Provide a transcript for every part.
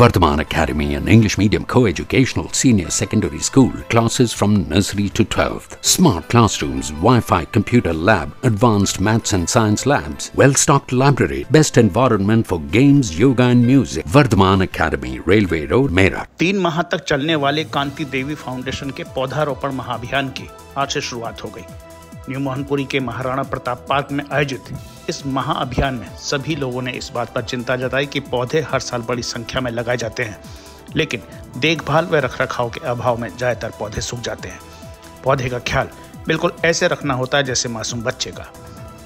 Vardhaman Academy, an English medium co-educational senior secondary school, classes from nursery to 12th, smart classrooms, Wi-Fi, computer lab, advanced maths and science labs, well-stocked library, best environment for games, yoga and music. Vardhaman Academy, Railway Road, Meerut. 3 माह तक चलने वाले कांति देवी foundation के पौधारोपण महाअभियान की आज से शुरुआत हो गई। न्यू मोहनपुरी के महाराणा प्रताप पार्क में आयोजित इस महाअभियान में सभी लोगों ने इस बात पर चिंता जताई कि पौधे हर साल बड़ी संख्या में लगाए जाते हैं, लेकिन देखभाल व रखरखाव के अभाव में ज़्यादातर पौधे सूख जाते हैं। पौधे का ख्याल बिल्कुल ऐसे रखना होता है जैसे मासूम बच्चे का।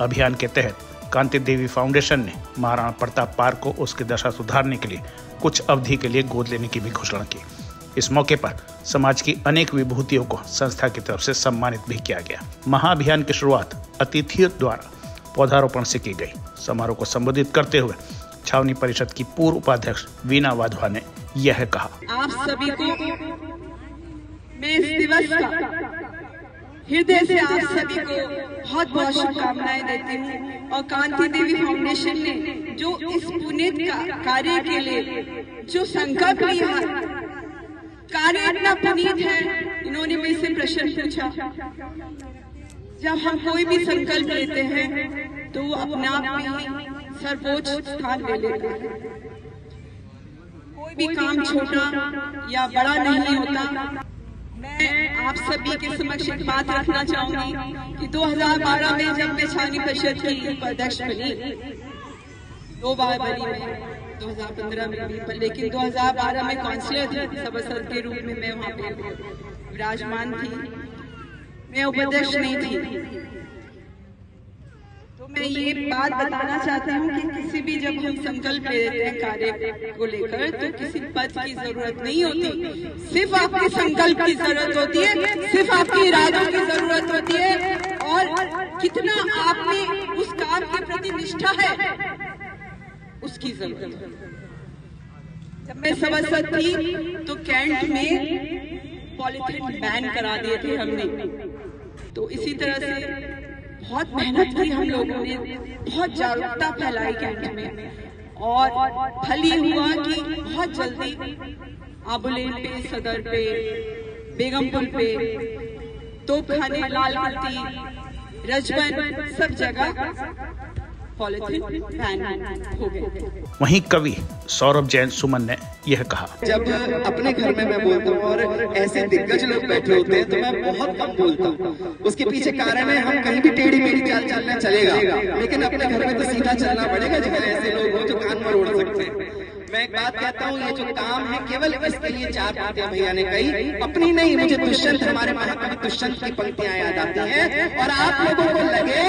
अभियान के तहत कांति देवी फाउंडेशन ने महाराणा प्रताप पार्क को उसकी दशा सुधारने के लिए कुछ अवधि के लिए गोद लेने की भी घोषणा की। इस मौके पर समाज की अनेक विभूतियों को संस्था की तरफ से सम्मानित भी किया गया। महाअभियान की शुरुआत अतिथियों द्वारा पौधारोपण से की गई। समारोह को संबोधित करते हुए छावनी परिषद की पूर्व उपाध्यक्ष वीना वाधवा ने यह कहा, आप सभी को मैं इस दिवस का हृदय से आप सभी को बहुत बहुत शुभकामनाएं देती हूँ। और कांति देवी फाउंडेशन ने जो इस पुनीत कार्य के लिए जो संकल्प लिया, कार्य इतना पुनीत है। इन्होंने मुझसे प्रश्न पूछा, जब हम कोई भी संकल्प लेते हैं तो वो अपने आप में सर्वोच्च स्थान ले लेते हैं। कोई भी काम छोटा या बड़ा नहीं होता। मैं आप सभी के समक्ष एक बात रखना चाहूंगी कि 2012 में जब मैं छावनी परिषद की उपाध्यक्ष बनी, 2 बार बनी मैं, 2015 में भी, लेकिन 2012 में काउंसिलर थी। सभासद के रूप में मैं वहाँ पे विराजमान थी, मैं उपाध्यक्ष नहीं थी। तो मैं ये बात बताना चाहती हूँ कि किसी भी जब हम संकल्प ले लेते हैं कार्य को लेकर, तो किसी पद की जरूरत नहीं होती, सिर्फ आपके संकल्प की जरूरत होती है, सिर्फ आपके इरादों की जरूरत होती है और कितना आप में उस काम के प्रति निष्ठा है उसकी जरूरत है। जब मैं सभासद थी तो कैंट में पॉलिथिन बैन करा दिए थे हमने। तो इसी तरह से बहुत मेहनत की हम लोगों ने, बहुत जागरूकता फैलाई कैंट में और फल ये हुआ कि बहुत जल्दी आबुलेन पे, सदर पे, बेगमपुर पे, तोपखाने, लाल कुर्ती, रजबन, सब जगह पॉलिथिन बैन हो गए। वहीं कवि सौरभ जैन सुमन ने यह कहा, जब अपने घर में मैं बोलता हूँ और ऐसे दिग्गज लोग बैठे होते हैं तो मैं बहुत कम बोलता हूँ। उसके पीछे कारण है हम कहीं भी टेढ़ी मेढ़ी चाल चलना चलेगा, लेकिन अपने घर में तो सीधा चलना पड़ेगा जहाँ ऐसे लोग हो जो कान मरोड़ सकते हैं। मैं एक बात कहता हूँ, ये जो काम है केवल इसके लिए 4 पंक्तियाँ भैया ने कही, अपनी नहीं। मुझे दुष्यंत, हमारे महाकवि दुष्यंत की पंक्तियाँ याद आती हैं और आप लोगों को लगे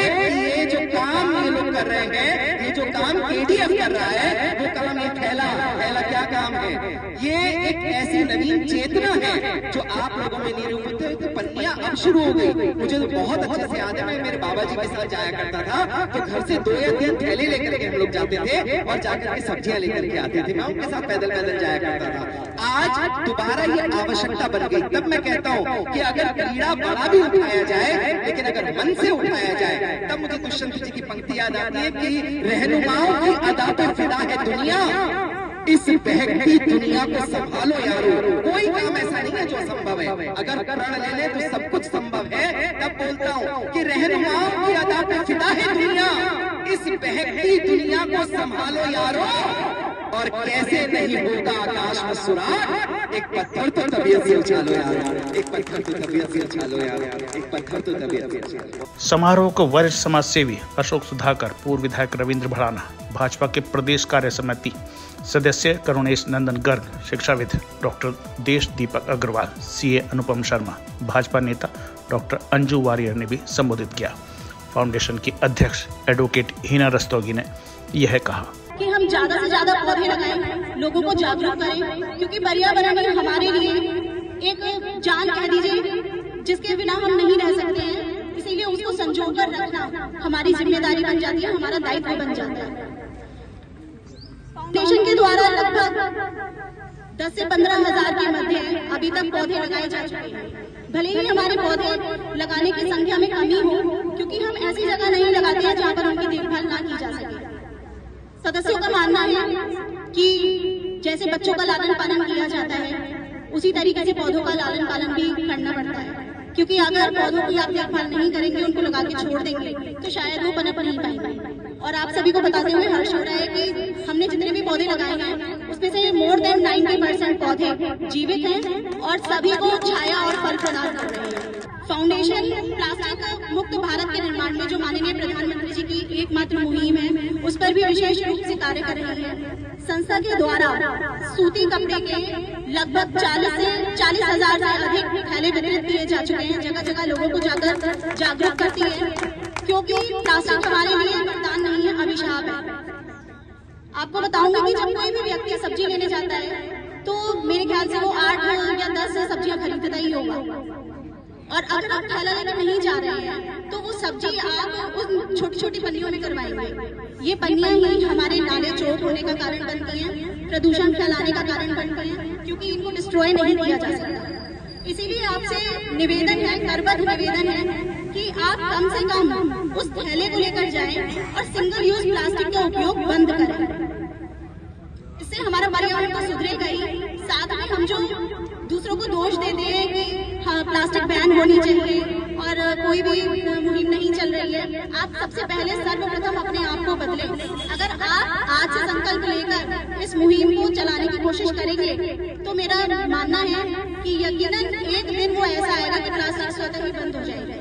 ये जो काम ये लोग कर रहे हैं, ये जो काम KDF कर रहा है, वो काम ये फैला क्या काम है। ये एक ऐसी नवीन चेतना है जो आप लोगों में निरूपित है। तो पन्नियाँ अब शुरू हो गई। मुझे तो बहुत अच्छे से याद है, मैं मेरे बाबा जी के साथ जाया करता था तो घर से 2 या 3 थैले लेकर के हम लोग जाते थे और जाकर के सब्जियाँ लेकर के आते थे। मैं उनके साथ पैदल जाया करता था। आज दोबारा ये आवश्यकता बन गई। तब मैं कहता हूँ कि अगर कीड़ा बड़ा भी उठाया जाए लेकिन अगर मन से उठाया जाए, तब मुझे दुष्यंत जी की पंक्ति याद आती है कि रहनुमाओं की अदा पर फिदा है दुनिया, इस बहती दुनिया को संभालो यारो। कोई काम ऐसा नहीं है जो असंभव है, अगर प्रण ले ले तो सब कुछ संभव है। तब बोलता हूँ कि रहनुमाओं की अदा पर फिदा है दुनिया, इस बहती दुनिया को संभालो यारो। और कैसे नहीं होगा आकाश में सुराग, एक पत्थर तो तबीयत से उछालो यार, एक पत्थर तो तबीयत से उछालो यार, एक पत्थर तो तबीयत से उछालो। समारोह को वरिष्ठ समाज सेवी अशोक सुधाकर, पूर्व विधायक रविन्द्र भड़ाना, भाजपा के प्रदेश कार्य समिति सदस्य करुणेश नंदन गर्ग, शिक्षाविद डॉक्टर देश दीपक अग्रवाल, CA अनुपम शर्मा, भाजपा नेता डॉक्टर अंजू वारियर ने भी संबोधित किया। फाउंडेशन की अध्यक्ष एडवोकेट हीना रस्तोगी ने यह कहा कि हम ज्यादा से ज्यादा पौधे लगाएं, लोगों को जागरूक करें, क्योंकि पर्यावरण हमारे लिए एक जान कह दीजिए जिसके बिना हम नहीं रह सकते हैं। इसीलिए उसको संजो कर रखना हमारी जिम्मेदारी बन जाती है, हमारा दायित्व बन जाता है। फाउंडेशन के द्वारा लगभग 10 से 15 हजार के मध्य अभी तक पौधे लगाए जा चुके हैं। भले ही हमारे पौधे लगाने की संख्या में कमी हो, क्योंकि हम ऐसी जगह नहीं लगाते हैं जहाँ पर उनकी देखभाल ना की जा सके। सदस्यों का मानना है कि जैसे बच्चों का लालन पालन किया जाता है, उसी तरीके से पौधों का लालन पालन भी करना पड़ता है, क्योंकि अगर पौधों की आप देखभाल नहीं करेंगे, उनको लगा के छोड़ देंगे तो शायद वो पनप नहीं पाएंगे। और आप सभी को बताते हुए हर्ष हो रहा है कि हमने जितने भी पौधे लगाए हैं उसमें से मोर देन 90% पौधे जीवित हैं और सभी को छाया और फल प्रदान कर रहे हैं। फाउंडेशन प्लास्टिक मुक्त भारत के निर्माण में जो माननीय प्रधानमंत्री जी की एकमात्र मुहिम है, उस पर भी विशेष रूप से कार्य कर रहे हैं। संस्था के द्वारा सूती कपड़े के लगभग 40,000 से अधिक थैले वितरित किए जा चुके हैं। जगह जगह लोगों को जाकर जागरूक करती है, क्योंकि प्लास्टिक हमारे लिए वरदान नहीं है, अभिशाप है। आपको बताऊंगी कि जब कोई भी व्यक्ति सब्जी लेने जाता है तो मेरे ख्याल से वो 8 या 10 सब्जियां खरीदता ही होगा, और अगर आप थैला लेकर नहीं जा रहे हैं तो वो सब्जी आप उन छोटी छोटी पन्नियों में करवाएंगे। ये पन्नियां ही हमारे नाले चोट होने का कारण बनती हैं, प्रदूषण फैलाने का कारण बनती हैं, क्योंकि इनको डिस्ट्रॉय नहीं किया जा सकता। इसीलिए आपसे निवेदन है, करबद्ध निवेदन है कि आप कम से कम उस थैले को लेकर जाएं और सिंगल यूज प्लास्टिक का उपयोग बंद करें। इससे हमारा पर्यावरण तो सुधरेगा ही, साथ में हम जो दूसरों को दोष देते हैं कि हाँ प्लास्टिक बैन होनी चाहिए और कोई भी मुहिम नहीं चल रही है, आप सबसे पहले सर्वप्रथम अपने आप को बदलें। अगर आप आज से संकल्प लेकर इस मुहिम को चलाने की कोशिश करेंगे तो मेरा मानना है कि यकीनन एक दिन वो ऐसा आएगा कि प्लास्टिक स्वतः ही बंद हो जाएगा।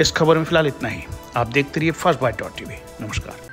इस खबर में फिलहाल इतना ही। आप देखते रहिए फर्स्ट बाइट.tv। नमस्कार।